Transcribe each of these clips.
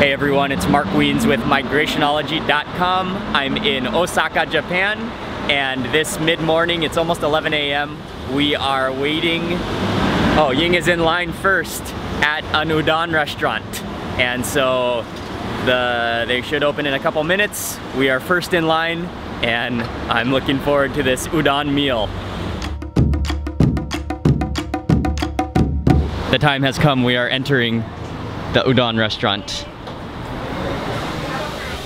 Hey everyone, it's Mark Wiens with Migrationology.com. I'm in Osaka, Japan, and this mid-morning, it's almost 11 a.m., we are waiting. Oh, Ying is in line first at an udon restaurant, and so they should open in a couple minutes. We are first in line, and I'm looking forward to this udon meal. The time has come, we are entering the udon restaurant.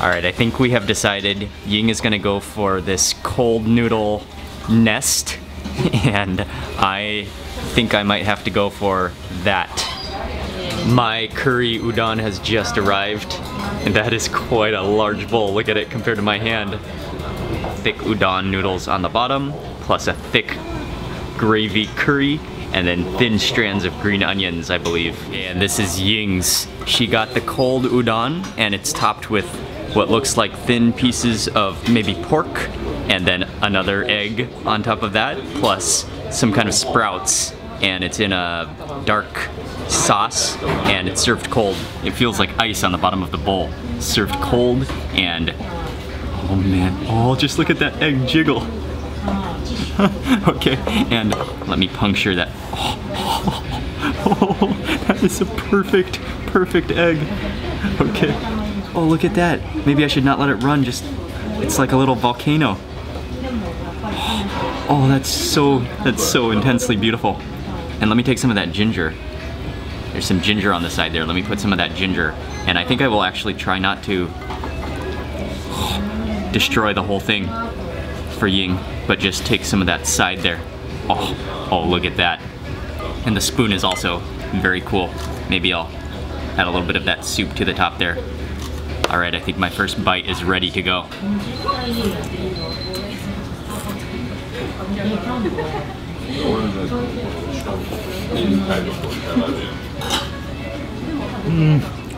All right, I think we have decided Ying is gonna go for this cold noodle nest, and I think I might have to go for that. My curry udon has just arrived, and that is quite a large bowl. Look at it compared to my hand. Thick udon noodles on the bottom, plus a thick gravy curry, and then thin strands of green onions, I believe. And this is Ying's. She got the cold udon, and it's topped with what looks like thin pieces of maybe pork, and then another egg on top of that, plus some kind of sprouts, and it's in a dark sauce, and it's served cold. It feels like ice on the bottom of the bowl. Served cold, and oh man, oh, just look at that egg jiggle. Okay, and let me puncture that. Oh, that is a perfect, perfect egg. Okay. Oh, look at that. Maybe I should not let it run, just, it's like a little volcano. Oh, that's so intensely beautiful. And let me take some of that ginger. There's some ginger on the side there. Let me put some of that ginger. And I think I will actually try not to destroy the whole thing for Ying, but just take some of that side there. Oh, look at that. And the spoon is also very cool. Maybe I'll add a little bit of that soup to the top there. All right, I think my first bite is ready to go.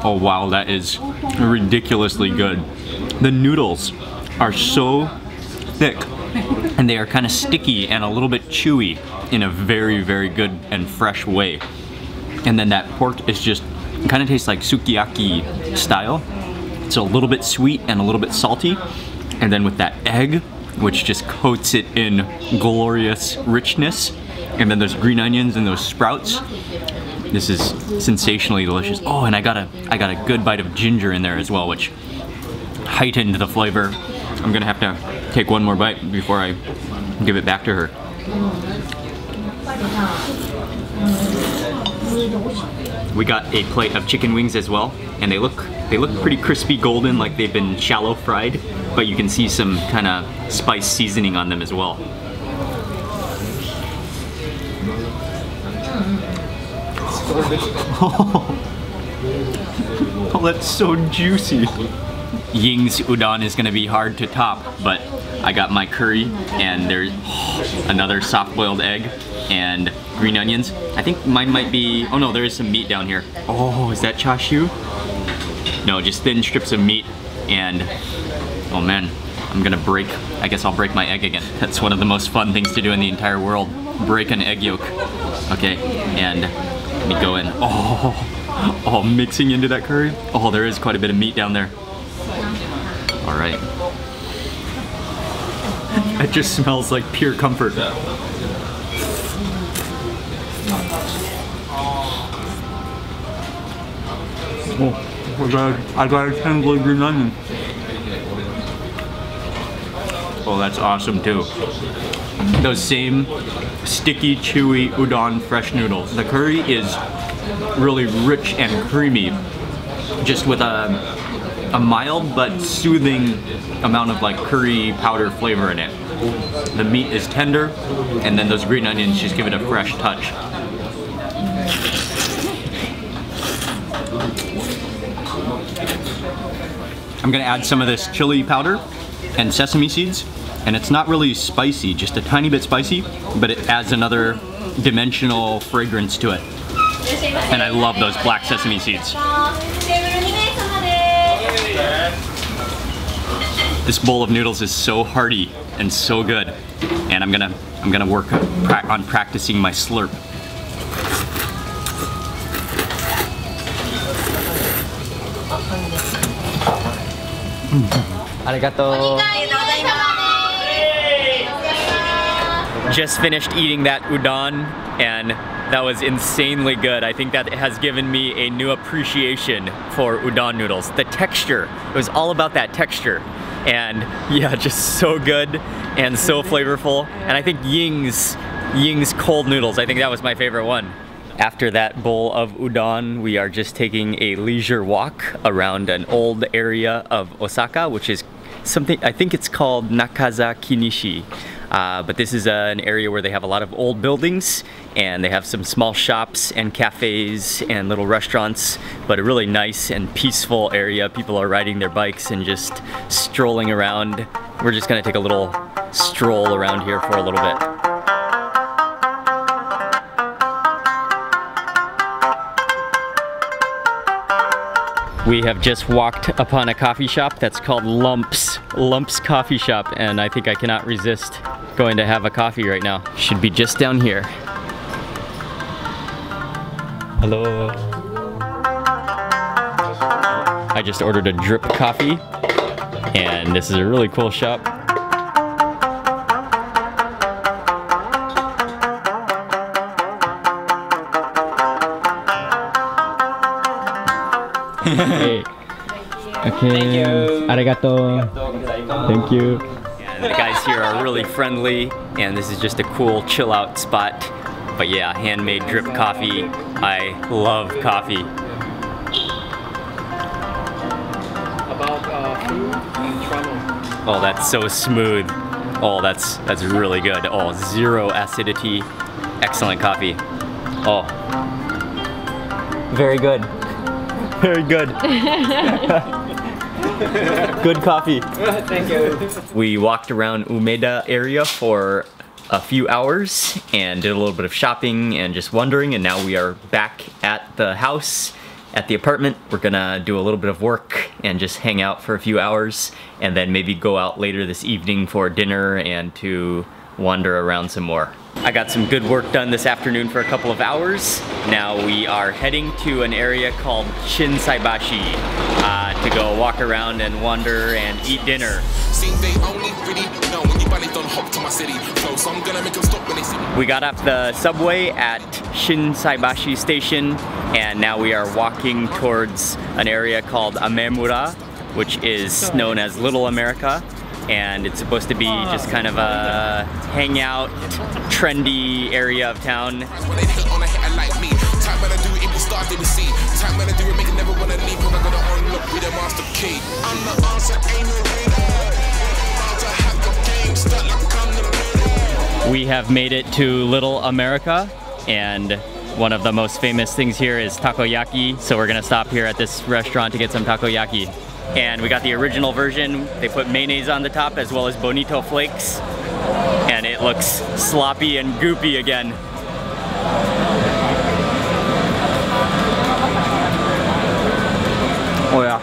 Oh wow, that is ridiculously good. The noodles are so thick, and they are kind of sticky and a little bit chewy in a very, very good and fresh way. And then that pork is just, it kind of tastes like sukiyaki style. It's a little bit sweet and a little bit salty. And then with that egg, which just coats it in glorious richness. And then those green onions and those sprouts. This is sensationally delicious. Oh, and I got a good bite of ginger in there as well, which heightened the flavor. I'm gonna have to take one more bite before I give it back to her. We got a plate of chicken wings as well, and they look pretty crispy golden, like they've been shallow fried, but you can see some kind of spice seasoning on them as well. Oh, that's so juicy. Ying's udon is gonna be hard to top, but I got my curry, and there's another soft-boiled egg and green onions. I think mine might be, oh no, there is some meat down here. Oh, is that chashu? No, just thin strips of meat, and oh man, I'm gonna break, I guess I'll break my egg again. That's one of the most fun things to do in the entire world, break an egg yolk. Okay, and let me go in. Oh, mixing into that curry. Oh, there is quite a bit of meat down there. All right. It just smells like pure comfort. Oh, I got a tangled green onion. Oh, that's awesome too. Those same sticky, chewy udon fresh noodles. The curry is really rich and creamy, just with a mild but soothing amount of like curry powder flavor in it. The meat is tender, and then those green onions just give it a fresh touch. I'm gonna add some of this chili powder and sesame seeds, and it's not really spicy, just a tiny bit spicy, but it adds another dimensional fragrance to it. And I love those black sesame seeds. This bowl of noodles is so hearty and so good, and I'm gonna work on practicing my slurp. Arigato. Just finished eating that udon, and that was insanely good. I think that has given me a new appreciation for udon noodles. The texture, it was all about that texture. And yeah, just so good and so flavorful. And I think Ying's cold noodles, I think that was my favorite one. After that bowl of udon, we are just taking a leisure walk around an old area of Osaka, which is something, I think it's called Nakazakicho. But this is an area where they have a lot of old buildings, and they have some small shops and cafes and little restaurants, but a really nice and peaceful area. People are riding their bikes and just strolling around. We're just gonna take a little stroll around here for a little bit. We have just walked upon a coffee shop that's called Lumps Coffee Shop, and I think I cannot resist going to have a coffee right now. Should be just down here. Hello. I just ordered a drip coffee, and this is a really cool shop. Hey. Okay. Thank you. Arigato. Thank you. Yeah, the guys here are really friendly, and this is just a cool chill out spot. But yeah, handmade drip coffee. I love coffee. Oh, that's so smooth. Oh, that's really good. Oh, zero acidity. Excellent coffee. Oh, very good. Very good. Good coffee. Thank you. We walked around Umeda area for a few hours and did a little bit of shopping and just wandering, and now we are back at the house, at the apartment. We're gonna do a little bit of work and just hang out for a few hours, and then maybe go out later this evening for dinner and to wander around some more. I got some good work done this afternoon for a couple of hours. Now we are heading to an area called Shinsaibashi to go walk around and wander and eat dinner. We got off the subway at Shinsaibashi station, and now we are walking towards an area called Amemura, which is known as Little America. And it's supposed to be just kind of a hangout, trendy area of town. We have made it to Little America, and one of the most famous things here is takoyaki, so we're gonna stop here at this restaurant to get some takoyaki. And we got the original version. They put mayonnaise on the top as well as bonito flakes. And it looks sloppy and goopy again. Oh yeah,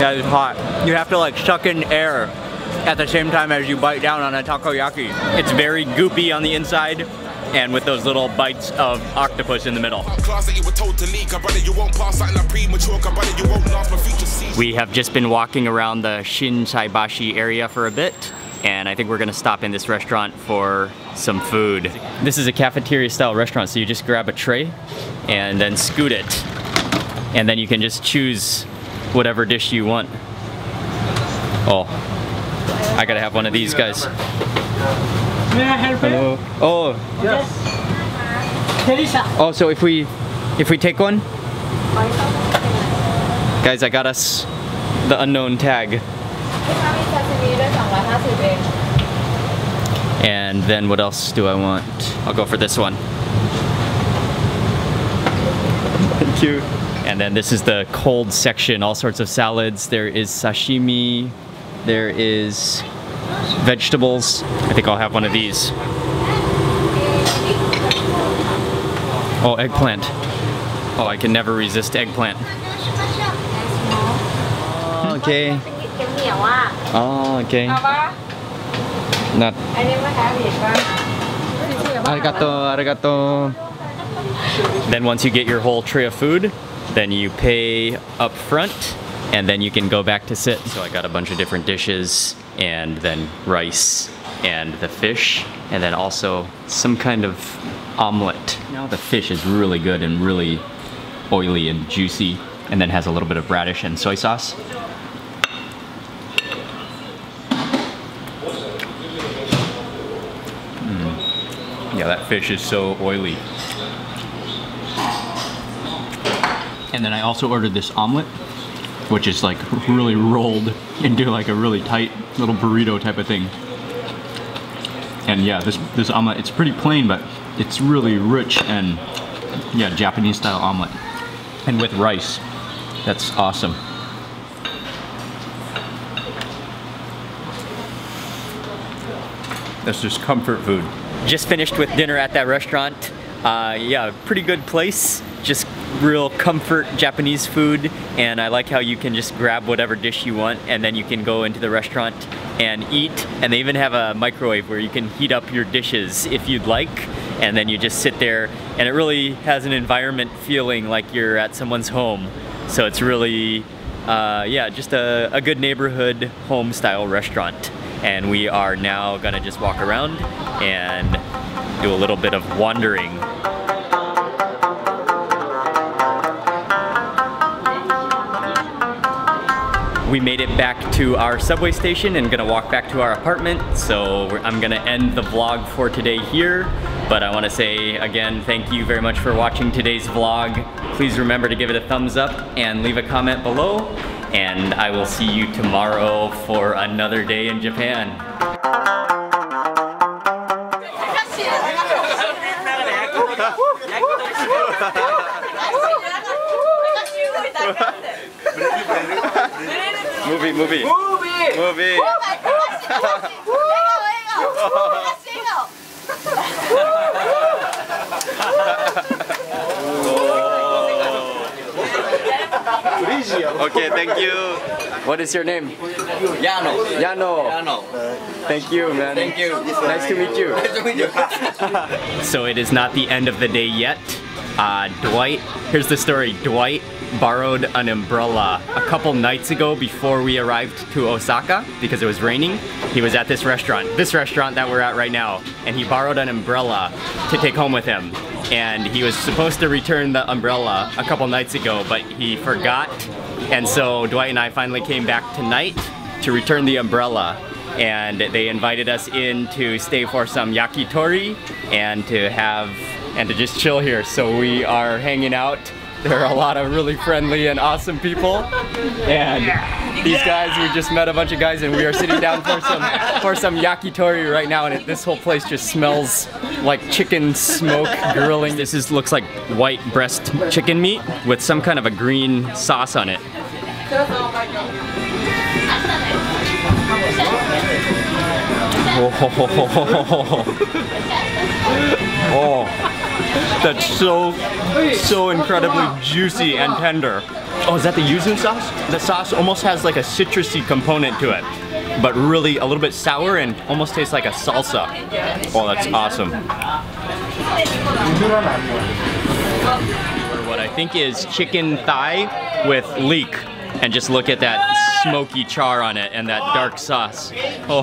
that is hot. You have to like suck in air at the same time as you bite down on a takoyaki. It's very goopy on the inside, and with those little bites of octopus in the middle. We have just been walking around the Shinsaibashi area for a bit, and I think we're gonna stop in this restaurant for some food. This is a cafeteria style restaurant, so you just grab a tray and then scoot it. And then you can just choose whatever dish you want. Oh, I gotta have one of these guys. May I help you? Oh. Yes. Oh, so if we take one? Guys, I got us the unknown tag. And then what else do I want? I'll go for this one. Thank you. And then this is the cold section, all sorts of salads. There is sashimi. There is vegetables. I think I'll have one of these. Oh, eggplant. Oh, I can never resist eggplant. Oh, okay. Oh, okay. Not. Arigato, arigato. Then once you get your whole tray of food, then you pay up front, and then you can go back to sit. So I got a bunch of different dishes, and then rice and the fish, and then also some kind of omelet. Now the fish is really good and really oily and juicy, and then has a little bit of radish and soy sauce. Yeah, that fish is so oily. And then I also ordered this omelet, which is like really rolled into like a really tight little burrito type of thing. And yeah, this omelet, it's pretty plain, but it's really rich and yeah, Japanese style omelet. And with rice, that's awesome. That's just comfort food. Just finished with dinner at that restaurant. Yeah, pretty good place. Just real comfort Japanese food, and I like how you can just grab whatever dish you want and then you can go into the restaurant and eat. And they even have a microwave where you can heat up your dishes if you'd like, and then you just sit there, and it really has an environment feeling like you're at someone's home. So it's really, yeah, just a good neighborhood home style restaurant. And we are now gonna just walk around and do a little bit of wandering. We made it back to our subway station and gonna walk back to our apartment, so I'm gonna end the vlog for today here. But I wanna say again, thank you very much for watching today's vlog. Please remember to give it a thumbs up and leave a comment below, and I will see you tomorrow for another day in Japan. Movie, movie. Movie! Movie! Okay, thank you. What is your name? Yano. Yano. Yano. Thank you, man. Thank you. Nice to meet you. Nice to meet you. So it is not the end of the day yet. Dwight, here's the story. Dwight borrowed an umbrella a couple nights ago before we arrived to Osaka because it was raining. He was at this restaurant that we're at right now, and he borrowed an umbrella to take home with him. And he was supposed to return the umbrella a couple nights ago, but he forgot. And so Dwight and I finally came back tonight to return the umbrella. And they invited us in to stay for some yakitori and to have and to just chill here. So we are hanging out. There are a lot of really friendly and awesome people. And these guys, we just met a bunch of guys, and we are sitting down for some yakitori right now, and this whole place just smells like chicken smoke grilling. This looks like white breast chicken meat with some kind of a green sauce on it. Oh, that's so incredibly juicy and tender. Oh, is that the yuzu sauce? The sauce almost has like a citrusy component to it, but really a little bit sour and almost tastes like a salsa. Oh, that's awesome. What I think is chicken thigh with leek. And just look at that smoky char on it and that dark sauce. Oh.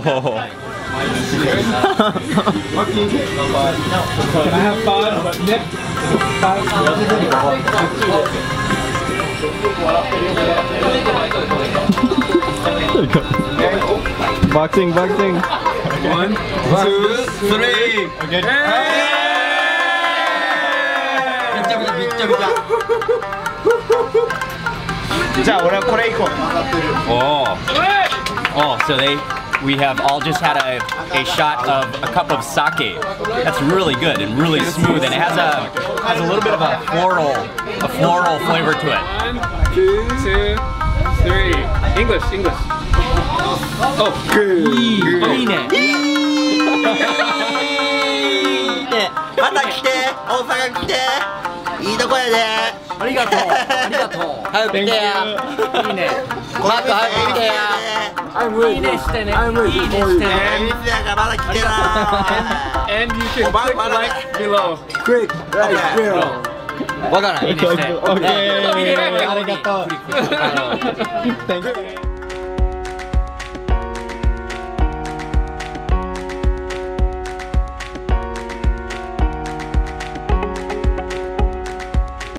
Boxing, boxing. 1, 2, 3. Okay. Hey! Oh, so we have all just had a shot of a cup of sake. That's really good and really smooth, and it has a little bit of a floral flavor to it. 1, 2, 3. English, English. Oh, good. Oh. And you can click like below. Click right below. わからない。Okay. Arigato. Thank you.